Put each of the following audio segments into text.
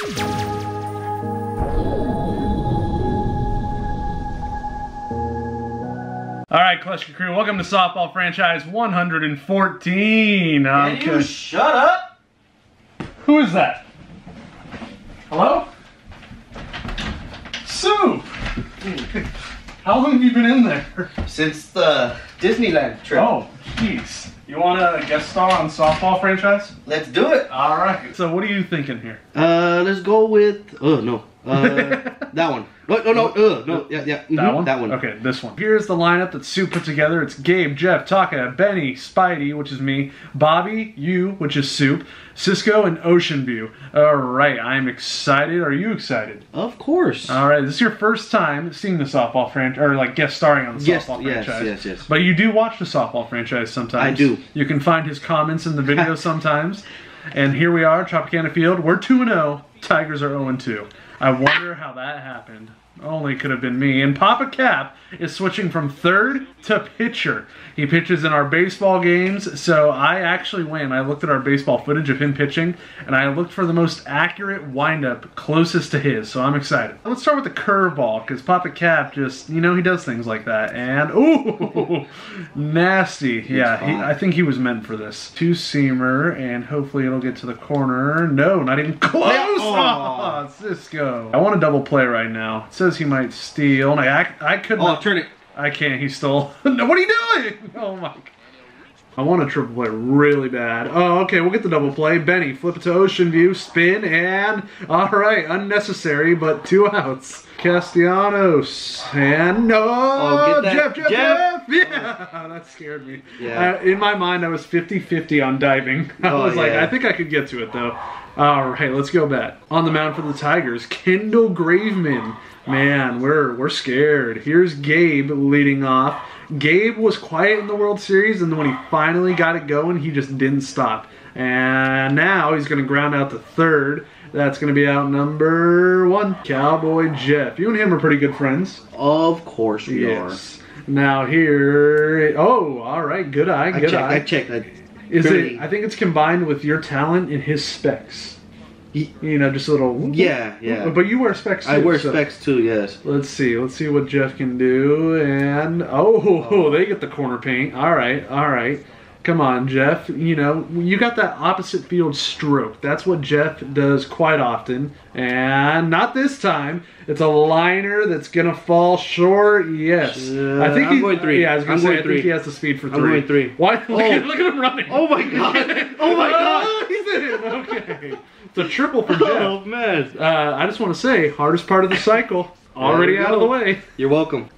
Alright, Kleschka Crew, welcome to Softball Franchise 114. Can you shut up? Who is that? Hello? Soup! How long have you been in there? Since the Disneyland trip. Oh, jeez. You want a guest star on Softball Franchise? Let's do it! Alright. So what are you thinking here? Let's go with... that one. Yeah. Mm-hmm. That one? That one. Okay, this one. Here's the lineup that Soup put together. It's Gabe, Jeff, Taka, Benny, Spidey, which is me, Bobby, you, which is Soup, Cisco, and Ocean View. Alright, I'm excited. Are you excited? Of course. Alright, this is your first time seeing the Softball Franchise, or like guest starring on the Softball Franchise. Yes. But you do watch the Softball Franchise sometimes. I do. You can find his comments in the video sometimes. And here we are, Tropicana Field. We're 2-0. Tigers are 0-2. I wonder how that happened. Only could have been me. And Papa Cap is switching from third to pitcher. He pitches in our baseball games, so I actually went. I looked at our baseball footage of him pitching, and I looked for the most accurate windup closest to his, so I'm excited. Let's start with the curveball, because Papa Cap just, you know, he does things like that. And, ooh, nasty. Yeah, I think he was meant for this. Two-seamer, and hopefully it'll get to the corner. No, not even close. Oh, Cisco. I want a double play right now. It says he might steal, and I couldn't. Oh, turn it. I can't. He stole. No, what are you doing? Oh my God. I want a triple play really bad. Oh, okay. We'll get the double play. Benny, flip it to Ocean View, spin, and all right, unnecessary, but 2 outs. Castellanos and no. Oh, get that. Jeff. Yeah, that scared me. Yeah. In my mind, I was 50-50 on diving. I was like, I think I could get to it though. All right, let's go bat. On the mound for the Tigers, Kendall Graveman. Man, we're scared. Here's Gabe leading off. Gabe was quiet in the World Series, and when he finally got it going, he just didn't stop. And now he's going to ground out to third. That's going to be out number 1. Cowboy Jeff. You and him are pretty good friends. Of course we are. Now here... Oh, all right. Good eye. I checked. I think it's combined with your talent and his specs. You know, just a little... Whoop, yeah. But you wear specs too. I wear specs too, yes. Let's see. Let's see what Jeff can do. And... Oh, they get the corner paint. All right. Come on, Jeff. You know, you got that opposite field stroke. That's what Jeff does quite often. And not this time. It's a liner that's going to fall short. Yes. I think I'm going 3. Yeah, I was going to say, I think he has the speed for 3. I'm going 3. Why? Look at him running. Oh, my God. Oh, my God. Oh, he's in. Okay. It's a triple for Jeff. Oh, man. I just want to say, hardest part of the cycle. Already out of the way. You're welcome.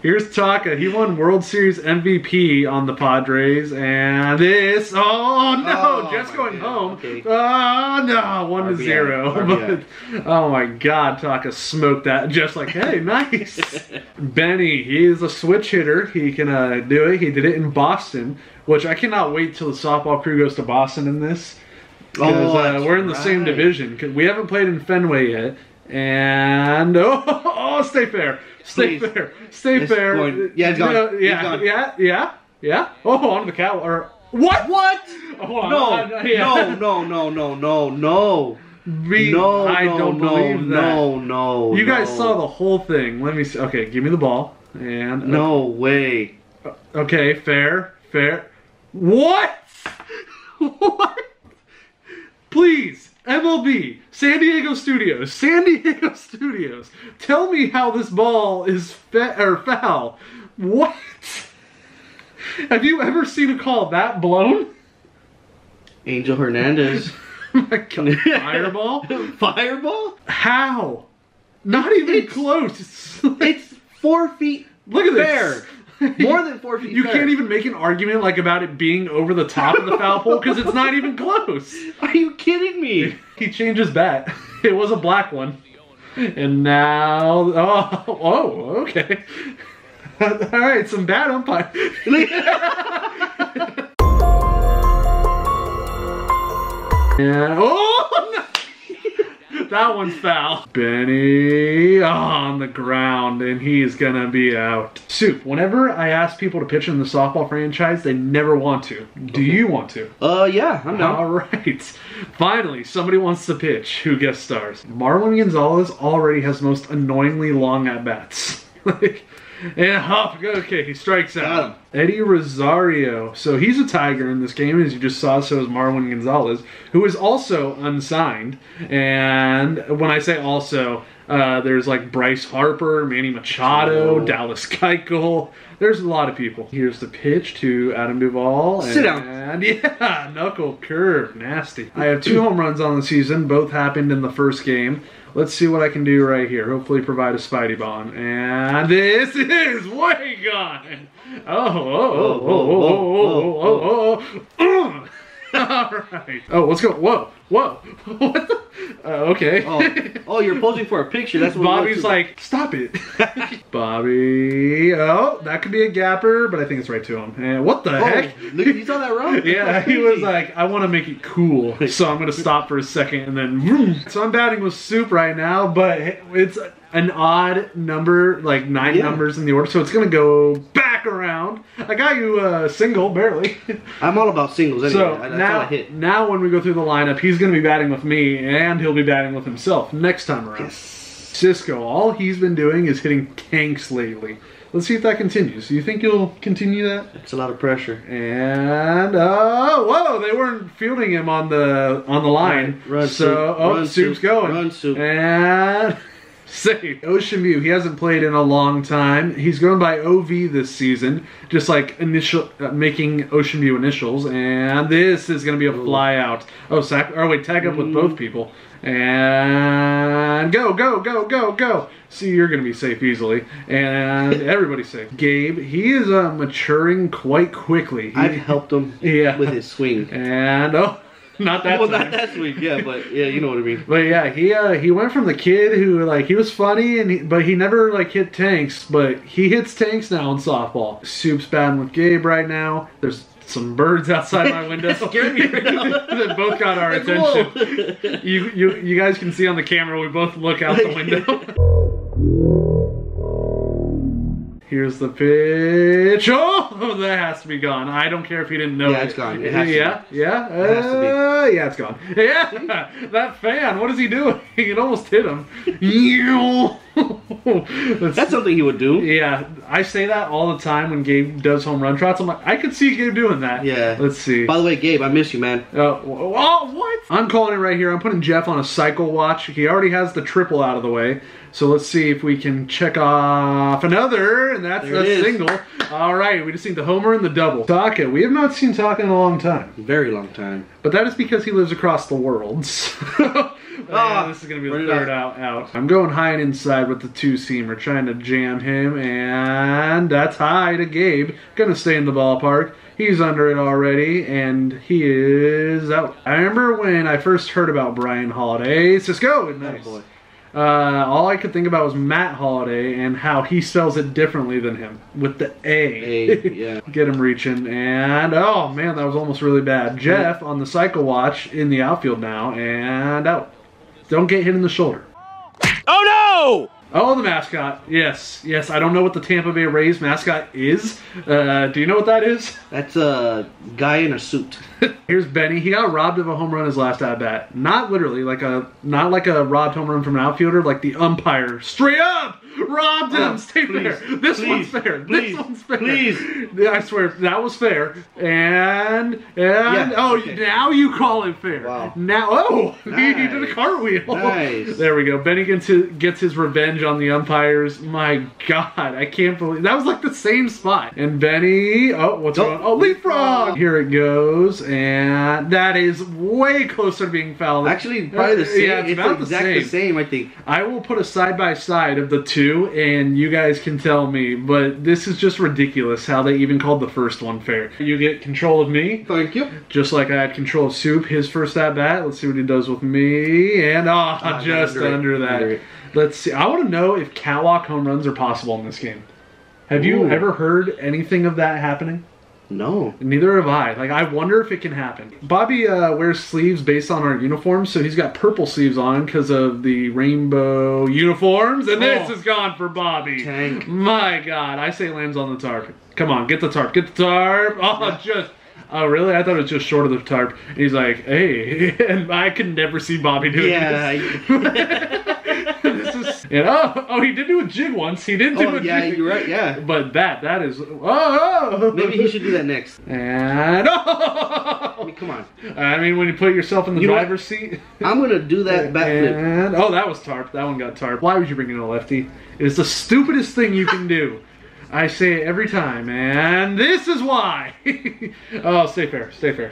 Here's Taka. He won World Series MVP on the Padres, and this. Oh no! Jeff's going home. Okay. Oh no! 1-0. But, oh my God! Taka smoked that. Jeff's like, hey, nice. Benny. He is a switch hitter. He can do it. He did it in Boston, which I cannot wait till the Softball Crew goes to Boston in this, because we're in the same division. Cause we haven't played in Fenway yet. And stay fair. Yeah, it's gone. Yeah. Oh, on the cow or what? What? Oh, no. I don't believe that. You guys saw the whole thing. Let me see. Okay, give me the ball. And no way. Okay, fair. What? What? Please. MLB, San Diego Studios. Tell me how this ball is foul. What? Have you ever seen a call that blown? Angel Hernandez. My God. Fireball? Fireball? How? Not even close. It's 4 feet. Look at this. More than 4 feet. You can't even make an argument like about it being over the top of the foul pole because it's not even close. Are you kidding me? He changes bat. It was a black one. And now... okay. Alright, some bad umpire. And, That one's foul. Benny on the ground, and he's gonna be out. Soup, whenever I ask people to pitch in the softball franchise, they never want to. Do you want to? Yeah, I'm down. All right. Finally, somebody wants to pitch who guest stars. Marlon Gonzalez already has the most annoyingly long at-bats. Like, yeah, okay, he strikes out. Eddie Rosario. So he's a Tiger in this game, as you just saw, so is Marlon Gonzalez, who is also unsigned. And when I say also, there's like Bryce Harper, Manny Machado, Dallas Keuchel. There's a lot of people. Here's the pitch to Adam Duvall. Sit down. And yeah, knuckle curve, nasty. I have 2 home runs on the season. Both happened in the first game. Let's see what I can do right here. Hopefully provide a Spidey bomb. And this is way gone. Oh. All right. Oh, let's go. Whoa, whoa. What the? Okay. Oh, you're posing for a picture. That's what Bobby's like, stop it. Bobby. Oh, that could be a gapper, but I think it's right to him. And what the heck? Look, you saw that wrong. Yeah, he was like, I want to make it cool, so I'm going to stop for a second and then vroom. So I'm batting with Soup right now, but it's an odd number, like 9 numbers in the order, so it's going to go back around. I got you a single, barely. I'm all about singles anyway. So now when we go through the lineup, he's going to be batting with me, and he'll be batting with himself next time around. Yes. Cisco, all he's been doing is hitting tanks lately. Let's see if that continues. Do you think he'll continue that? It's a lot of pressure. And whoa! They weren't fielding him on the line. Run, so Soup's going. Run, Soup. And safe. Ocean View, he hasn't played in a long time. He's going by OV this season, just like initial, making Ocean View initials. And this is going to be a fly out. Oh, sack. Oh, wait, tag up with both people. And go, go, go, go, go. See, you're going to be safe easily. And everybody's safe. Gabe, he is maturing quite quickly. I've helped him with his swing. And not that not that week, yeah, but yeah, you know what I mean. But yeah, he went from the kid who like he was funny and but he never like hit tanks, but he hits tanks now in softball. Soup's batting with Gabe right now. There's some birds outside my window. That scared me right now. They both got our attention. You guys can see on the camera we both look out the window. Here's the pitch. Oh, that has to be gone. I don't care if you didn't know. Yeah, it's gone. It has to be. Yeah, it has to be. Yeah, it's gone. Yeah, that fan. What is he doing? It almost hit him. That's something he would do. Yeah, I say that all the time when Gabe does home run trots. I'm like, I could see Gabe doing that. Yeah. Let's see. By the way, Gabe, I miss you, man. Oh, what? I'm calling it right here. I'm putting Jeff on a cycle watch. He already has the triple out of the way. So let's see if we can check off another, and that's a single. All right, we just need the homer and the double. Taka, we have not seen Taka in a long time. Very long time. But that is because he lives across the world. Oh, this is going to be the third out. I'm going high and inside with the two-seamer, trying to jam him, and that's high to Gabe. Going to stay in the ballpark. He's under it already, and he is out. I remember when I first heard about Brian Holliday. Cisco, nice. All I could think about was Matt Holliday and how he spells it differently than him with the A. Yeah. Get him reaching, and oh man, that was almost really bad. Jeff on the cycle watch in the outfield now, and out. Don't get hit in the shoulder. Oh no! Oh, the mascot. Yes, yes. I don't know what the Tampa Bay Rays mascot is. Do you know what that is? That's a guy in a suit. Here's Benny. He got robbed of a home run his last at bat. Not literally, like not like a robbed home run from an outfielder, like the umpire straight up robbed him. Stay fair. This one's fair. This one's fair. Please. I swear that was fair. And now you call it fair. Wow. Now he did a cartwheel. Nice. There we go. Benny gets his revenge on the umpires. My God, I can't believe that was like the same spot. And Benny, what's going on? Oh, leapfrog! Here it goes, and that is way closer to being fouled. Actually, probably the same. Yeah, it's about exactly the same, I think. I will put a side by side of the two, and you guys can tell me, but this is just ridiculous how they even called the first one fair. You get control of me. Thank you. Just like I had control of Soup, his first at bat. Let's see what he does with me, and just under that. Let's see. I want to know if catwalk home runs are possible in this game. Have you ever heard anything of that happening? No. Neither have I. Like, I wonder if it can happen. Bobby wears sleeves based on our uniforms, so he's got purple sleeves on because of the rainbow uniforms. And this is gone for Bobby. Tank. My God. I say lands on the tarp. Come on, get the tarp. Get the tarp. Oh, yeah. Oh, really? I thought it was just short of the tarp. And he's like, hey. And I could never see Bobby doing this. This is, you know, oh, he did do a jig once. He did do a jig. Yeah, you're right, yeah. But that is, Maybe he should do that next. And, I mean, come on. I mean, when you put yourself in the driver's seat. I'm going to do that backflip. And, oh, that was tarp. That one got tarp. Why would you bring in a lefty? It's the stupidest thing you can do. I say it every time, and this is why. Oh, stay fair. Yeah,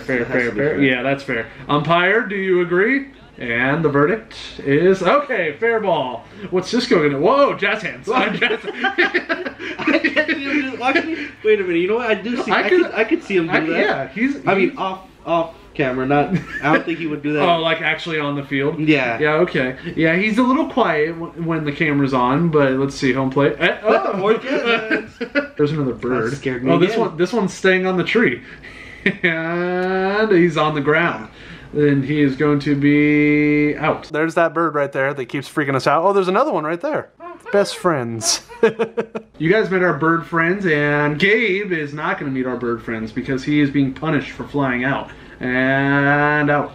fair. Yeah, that's fair. Umpire, do you agree? And the verdict is, okay, fair ball. What's Cisco going to do? Whoa, jazz hands. Wait a minute, you know what? I do see, I could see him do that. Yeah, I mean, off camera, not, I don't think he would do that. Oh, like actually on the field? Yeah. Yeah, okay. Yeah, he's a little quiet when the camera's on, but let's see, home plate. There's another bird. That scared me again. This one's staying on the tree. And he's on the ground. And he is going to be out. There's that bird right there that keeps freaking us out. Oh, there's another one right there. Best friends. You guys met our bird friends, and Gabe is not going to meet our bird friends because he is being punished for flying out. And out.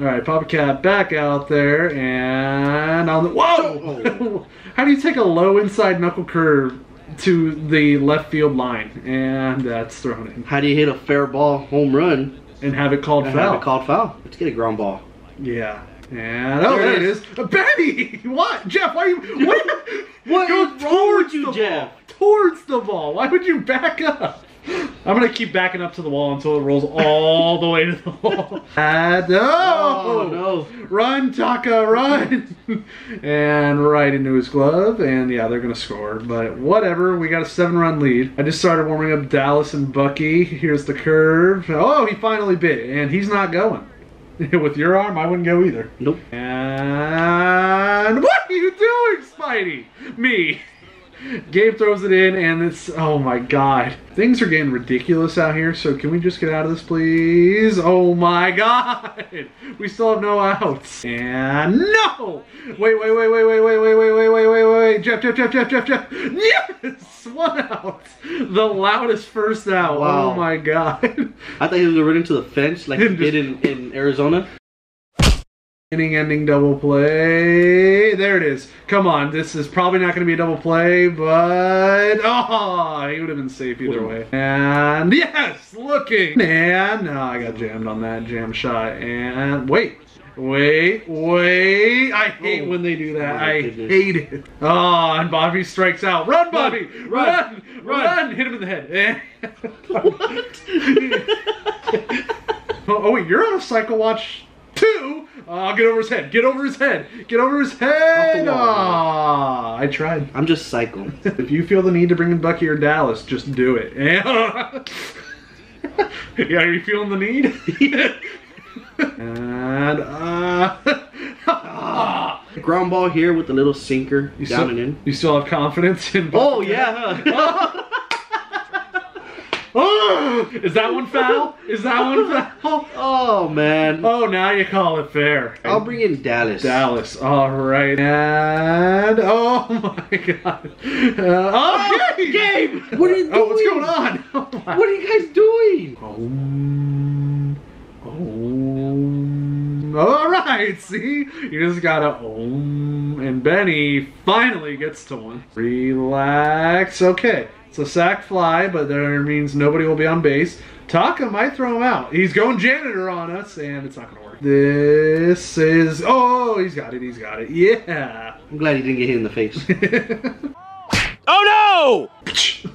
Alright, Papa Cat back out there, and on the... Whoa! How do you take a low inside knuckle curve to the left field line? And that's thrown in. How do you hit a fair ball home run? And have it called foul. Let's get a ground ball. Yeah. And oh, there it is. Benny! What? Jeff, why are you... What is wrong with you, Jeff? Towards the ball. Why would you back up? I'm going to keep backing up to the wall until it rolls all the way to the wall. And no. Run, Taka, run. And right into his glove. And yeah, they're going to score. But whatever, we got a 7-run lead. I just started warming up Dallas and Bucky. Here's the curve. Oh, he finally bit. And he's not going. With your arm, I wouldn't go either. Nope. And what are you doing, Spidey? Me. Gabe throws it in, and it's, oh my God. Things are getting ridiculous out here, so can we just get out of this, please? Oh my God. We still have no outs. And no! Wait. Jeff. Yes! One out. The loudest first out. Wow. Oh my God. I thought he was running to the fence like he did in Arizona. Ending double play. There it is. Come on, this is probably not going to be a double play, but oh, he would have been safe either way. And yes, looking. And no, I got jammed on that jam shot. And wait. I hate when they do that. I hate it. Oh, and Bobby strikes out. Run, Bobby. Run. Hit him in the head. What? Oh wait, you're on a cycle watch. 2. Get over his head. Get over his head. Wall, I tried. I'm just psycho. If you feel the need to bring in Bucky or Dallas, just do it. Yeah, are you feeling the need? And ground ball here with a little sinker down and in. You still have confidence in Bucky? Oh yeah. Oh, is that one foul? Oh, man. Oh, now you call it fair. I'll bring in Dallas. All right. And, oh, my God. Gabe! What are you doing? Oh, what's going on? Oh, what are you guys doing? All right, see? You just gotta and Benny finally gets to one. Relax. Okay. It's a sack fly, but that means nobody will be on base. Taka might throw him out. He's going janitor on us, and it's not going to work. This is... Oh, he's got it. Yeah. I'm glad he didn't get hit in the face. Oh, no!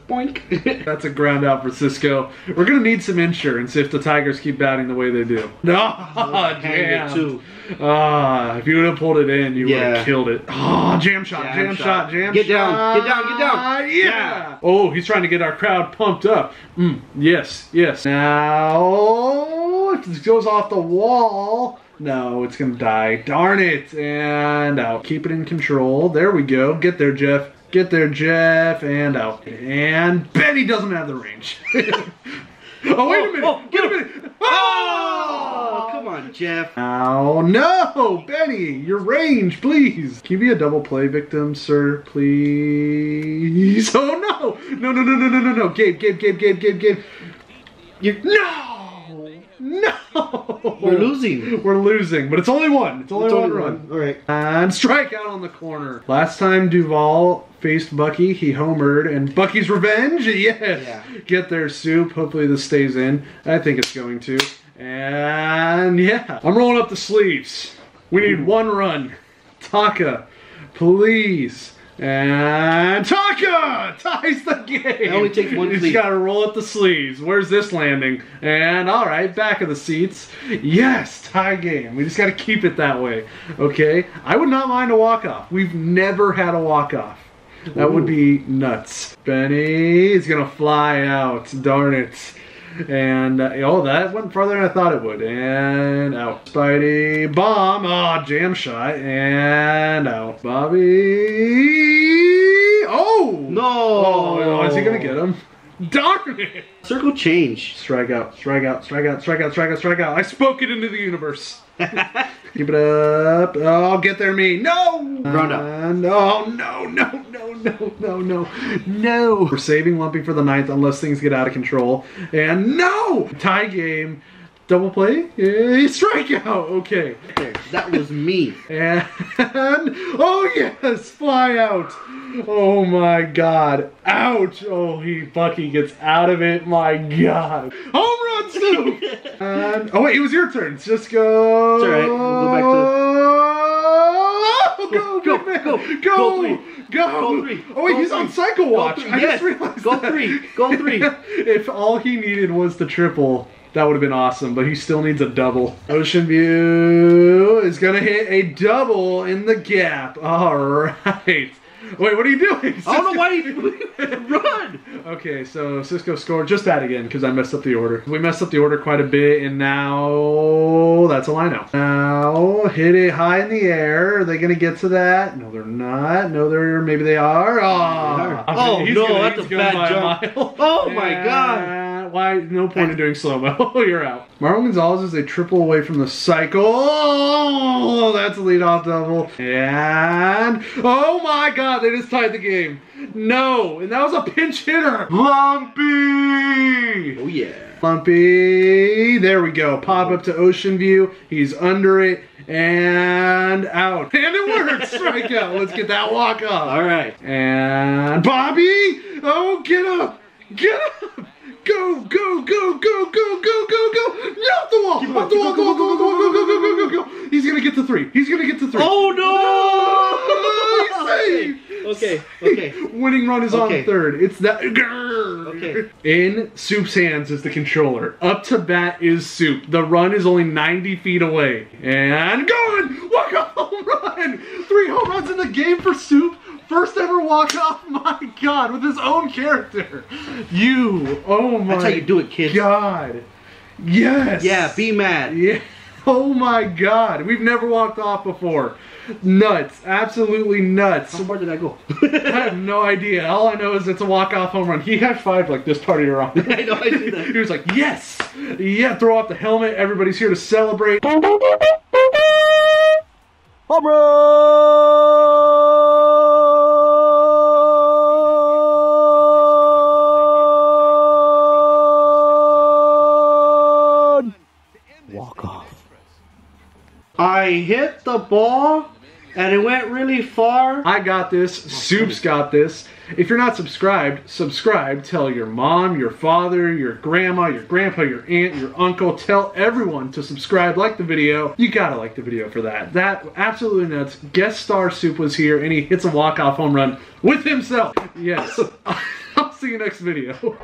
Boink. That's a ground out for Cisco. We're going to need some insurance if the Tigers keep batting the way they do. No, damn. If you would have pulled it in, you would have killed it. Oh, jam shot. Get down. Yeah. Oh, he's trying to get our crowd pumped up. Yes. Now, if It goes off the wall. No, it's gonna die. Darn it. And out. Keep it in control. There we go. Get there, Jeff. Get there, Jeff. And out. And Benny doesn't have the range. Oh, wait a minute. Oh! Come on, Jeff. Oh, no, Benny, your range, please. Can you be a double play victim, sir, please? Oh, no. No. Gabe. No! We're losing, but it's only one. It's only one run. All right. And strikeout on the corner. Last time Duvall faced Bucky, he homered, and Bucky's revenge, yes! Yeah. Get there, Soup. Hopefully this stays in. I think it's going to. And yeah. I'm rolling up the sleeves. We need one run. Taka, please. And Taka ties the game. Now we take one lead. He's got to roll up the sleeves. Where's this landing? And all right, back of the seats. Yes, tie game. We just got to keep it that way. Okay. I would not mind a walk-off. We've never had a walk-off. That would be nuts. Benny is going to fly out. Darn it. And, oh, that went farther than I thought it would. And out. Spidey, bomb. Ah, oh, jam shot. And out. Bobby. Oh! No! Oh, is he going to get him? Darn it! Circle change. Strikeout. I spoke it into the universe. Keep it up. Oh, get there, me. No! Round up. No. We're saving Lumpy for the ninth unless things get out of control. And no! Tie game. Double play. Strikeout. Okay. That was me. And, oh yes, fly out. Oh my God. Ouch. Oh, Bucky gets out of it. My God. Home run, Soup. And, oh wait, it was your turn. Just go. It's all right. We'll go back to... Go! Three. Oh wait, he's on cycle watch. I just realized that. Go three. If all he needed was the triple, that would have been awesome, but he still needs a double. Ocean View is gonna hit a double in the gap. All right. Wait, what are you doing? Cisco. I don't know why you run. Okay, so Cisco scored just that again because I messed up the order. We messed up the order quite a bit, and now that's a line out. Now hit it high in the air. Are they gonna get to that? No, they're not. No, they're maybe they are. Oh, that's a bad jump. Oh my God. Why? No point in doing slow-mo. You're out. Marlon Gonzalez is a triple away from the cycle. Oh, that's a leadoff double. And oh my God, they just tied the game. No, and that was a pinch hitter. Lumpy. Oh yeah. Lumpy. There we go. Pop up to Ocean View. He's under it and out. And it works. Strikeout. Let's get that walk up. All right. And Bobby. Oh, get up. Get up. Go! Yeah, off the wall, go! He's gonna get to three. Oh no! He's safe. Okay. Winning run is on third. It's that. Okay. In Soup's hands is the controller. Up to bat is Soup. The run is only 90 feet away. And going! Walk off home run! 3 home runs in the game for Soup. First ever walk off, my God, with his own character. You, oh my God. That's how you do it, kids. God, yes. Yeah, be mad. Yeah. Oh my God, we've never walked off before. Nuts, absolutely nuts. How far did I go? I have no idea. All I know is it's a walk-off home run. He high-fived like this party around. I know, I did that. He was like, yes. Yeah, throw off the helmet. Everybody's here to celebrate. Home run! I hit the ball, and it went really far. I got this. Soup's got this. If you're not subscribed, subscribe. Tell your mom, your father, your grandma, your grandpa, your aunt, your uncle. Tell everyone to subscribe, like the video. You gotta like the video for that. That absolutely nuts. Guest star Soup was here, and he hits a walk-off home run with himself. Yes. I'll see you next video.